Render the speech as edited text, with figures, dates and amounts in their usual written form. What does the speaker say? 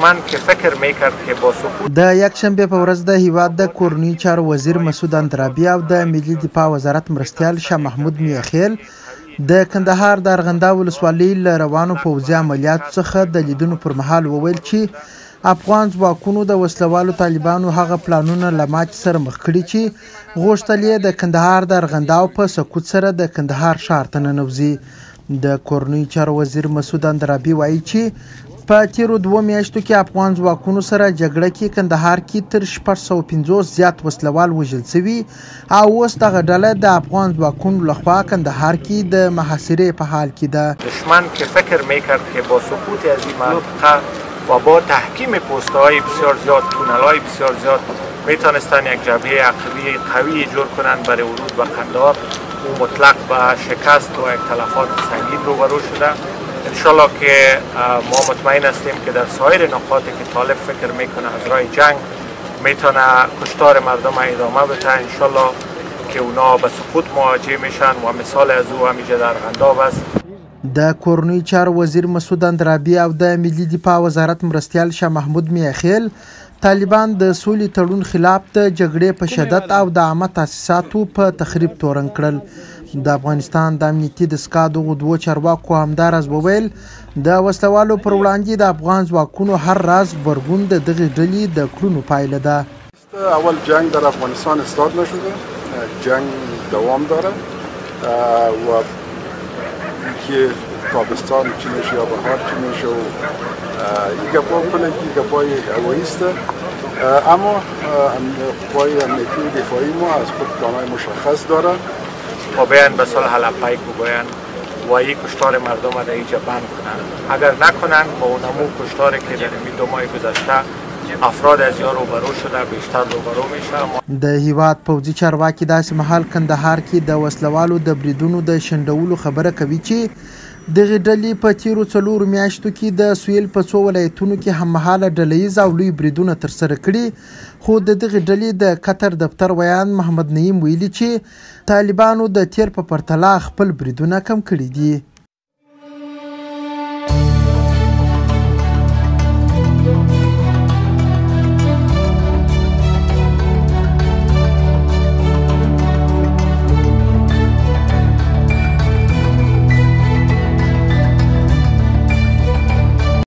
دښمن کې فکر میکرد چې با سقوط د یکشنبه په ورځ د هیواد د کورني چارو وزیر مسعود اندرابی او د ملي دفاع وزارت مرستیال شاه محمود میاخیل د کندهار د ارغنده ولسوالۍ له روانو پوځي عملیاتو څخه د لیدونو پر مهال وویل چې افغان ځواکونو د وسلوالو طالبانو هغه پلانونه له ماتې سره مخ کړي چې غوښتل یې د کندهار د ارغنداو په سقوط سره د کندهار ښار ته ننوځي. د کورنیو چارو وزیر مسعود اندرابي وایي چې په تیرو دوو میاشتو کې افغان ځواکونو سره جګړه کې کندهار کې تر 650 زیات وسلوال وژل شوي او اوس دغه ډله د افغان ځواکونو لخوا کندهار کې د محاصرې په حال کې ده. دشمن که فکر میکرد که با سقوط از این منطقه و با تحکیم پوسته های بسیار زیاد، تونل های بسیار زیاد میتونستن یک جبهه عقلی قوی جور کنند برای ورود به قندهار. او مطلق به شکست و یک تلفات سنگین روبرو شده. انشالله که ما مطمئن هستیم که در سایر نقاطی که طالب فکر میکنه از راه جنگ میتونه کشتار مردم ادامه بده، انشالله که اونا به سقوط مواجه میشن و مثال از او همیشه در ارغنداب است. د کورنیو چارو وزیر مسعود اندرابي او د ملي دفاع وزارت مرستیال شاه محمود میاخیل طالبان د سولې تړون خلاف د جګړې په شدت او د عامه تاسیساتو په تخریب تورن کړل. د افغانستان د امنیتي دستګاه دغو دوو چارواکو همداراز وویل د وسلوالو پر وړاندې د افغان ځواکونو هر راز غبرګون د دغې ډلې د کړنو پایله ده. اول جنگ در افغانستان استاد نشده، جنگ دوام داره و که تابستان چنش یا بهار چنش و یک گپا کنند که گپای هوایی است. اما قوای امنیتی و دفاعی ما از خود پلانهای مشخص داره. باید به سال حلبپیک بگویند و یک کشتار مردم را در اینجا بند کنند. اگر نکنند با اونمو کشتاری که در این دو ماه گذشته افراد از یا روبرو شده بیشتر روبرو میشه. د هیواد پوځي چارواکي داسې مهال کندهار کې د وسلوالو د بریدونو د شنډولو خبره کوي چې دغه ډلې په تیرو څلورو میاشتو کې د سویل په څو ولایتونو کې هممهاله ډلهیز او لوی بریدونه ترسره کړي. خو د دغه ډلې د قطر دفتر ویان محمد نعیم ویلي چې طالبانو د تیر په پرتله خپل بریدونه کم کړي دي.